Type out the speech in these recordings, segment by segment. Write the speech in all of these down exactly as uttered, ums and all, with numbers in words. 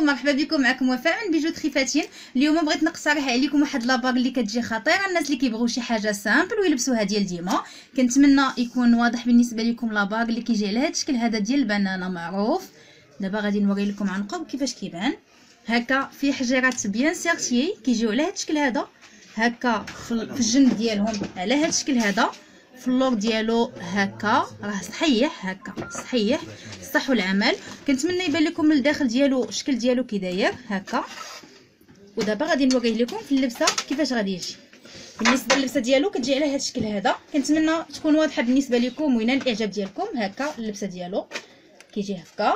مرحبا بكم. معكم وفاء من بيجوتري فاتين. اليوم بغيت نقترح عليكم واحد لاباغ اللي كتجي خطيره الناس اللي كيبغيو شي حاجه سامبل ويلبسوها ديال ديما. كنتمنى يكون واضح بالنسبه لكم لاباغ اللي كيجي على هذا الشكل هذا ديال البنانه معروف. دابا غادي نوري لكم عن قرب كيفاش كيبان هكا في حجرات بيان سيرتي كيجيو على هذا الشكل هذا هكا في الجنب ديالهم على هذا الشكل هذا في اللور ديالو هكا راه صحيح هكا صحيح صح العمل. كنتمنى يبان لكم الداخل ديالو الشكل ديالو كي داير هكا. ودابا غادي نوريه لكم في اللبسه كيفاش غادي يجي. بالنسبه للبسه ديالو كتجي على هذا الشكل هذا. كنتمنى تكون واضحه بالنسبه لكم وين الاعجاب ديالكم. هكا اللبسه ديالو كيجي هكا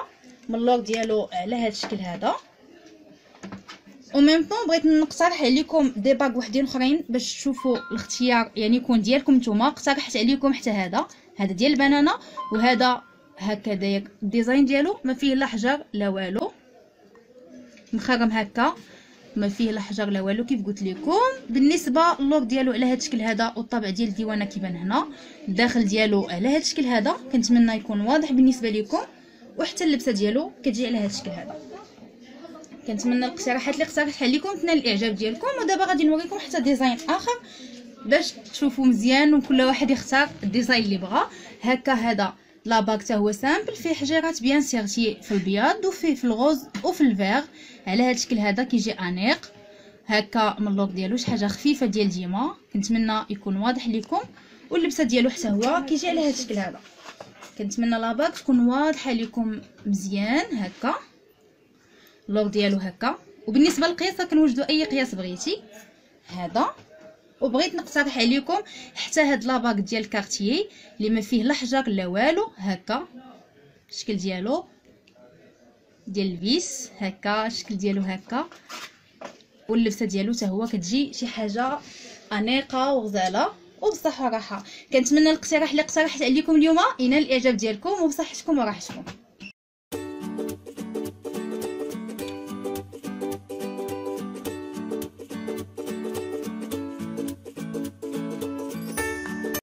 من اللور ديالو على هذا الشكل هذا. وميم طون بغيت نقترح عليكم دي باغ وحدين اخرين باش تشوفوا الاختيار يعني يكون ديالكم نتوما. اقترحت عليكم حتى هذا هذا ديال البنانه وهذا هكا داير الديزاين ديالو ما فيه لا حجر لا والو مخرم هكا ما فيه لا حجر لا والو كيف قلت لكم. بالنسبه اللوك ديالو على هذا الشكل هذا والطبع ديال الديوانه كيبان هنا. الداخل ديالو على هذا الشكل هذا. كنتمنى يكون واضح بالنسبه لكم. وحتى اللبسه ديالو كتجي على هذا الشكل هذا. كنتمنى الاقتراحات اللي اقترحتها لكم تنال الاعجاب ديالكم. ودابا غادي نوريكم حتى ديزاين اخر باش تشوفوا مزيان وكل واحد يختار الديزاين اللي بغا. هكا هذا لاباك حتى هو سامبل فيه حجرات بيان سيرتي في البياض وفيه في الغوز وفي الفيغ على هذا الشكل هذا كيجي انيق هكا من اللوك ديالو شي حاجه خفيفه ديال ديما. كنتمنى يكون واضح لكم. واللبسه ديالو حتى هو كيجي على هذا الشكل هذا. كنتمنى لاباك تكون واضحه لكم مزيان هكا اللوغ ديالو هكا. وبالنسبه للقياسه كنوجدوا اي قياس بغيتي هذا. وبغيت نقترح عليكم حتى هاد لاباغ ديال كارتيي اللي ما فيه لا حجر لا والو هكا الشكل ديالو ديال الفيس هكا الشكل ديالو هكا. واللبسه ديالو حتى هو كتجي شي حاجه انيقه وغزاله وبصحه وراحه. كنتمنى الاقتراح اللي اقترحت عليكم اليوم ينال الاعجاب ديالكم وبصحتكم وراحتكم.